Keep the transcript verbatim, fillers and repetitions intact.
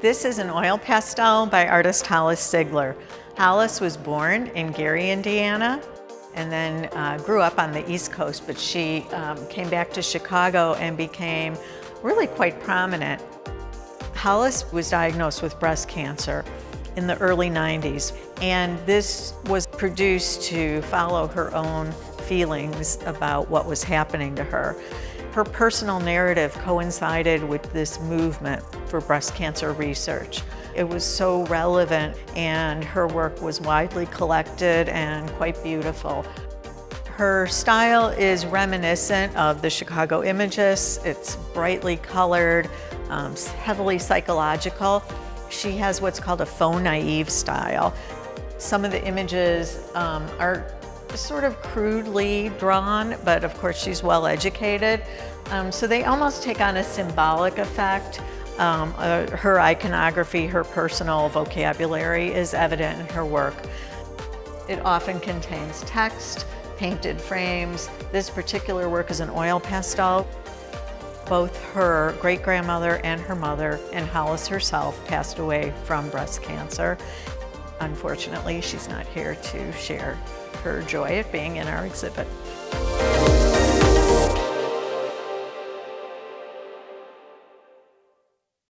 This is an oil pastel by artist Hollis Sigler. Hollis was born in Gary, Indiana, and then uh, grew up on the East Coast, but she um, came back to Chicago and became really quite prominent. Hollis was diagnosed with breast cancer in the early nineties, and this was produced to follow her own feelings about what was happening to her. Her personal narrative coincided with this movement for breast cancer research. It was so relevant, and her work was widely collected and quite beautiful. Her style is reminiscent of the Chicago Imagists. It's brightly colored, um, heavily psychological. She has what's called a faux naive style. Some of the images um, are sort of crudely drawn, but of course she's well educated. Um, so they almost take on a symbolic effect. Um, uh, her iconography, her personal vocabulary is evident in her work. It often contains text, painted frames. This particular work is an oil pastel. Both her great-grandmother and her mother, and Hollis herself, passed away from breast cancer. Unfortunately, she's not here to share her joy at being in our exhibit.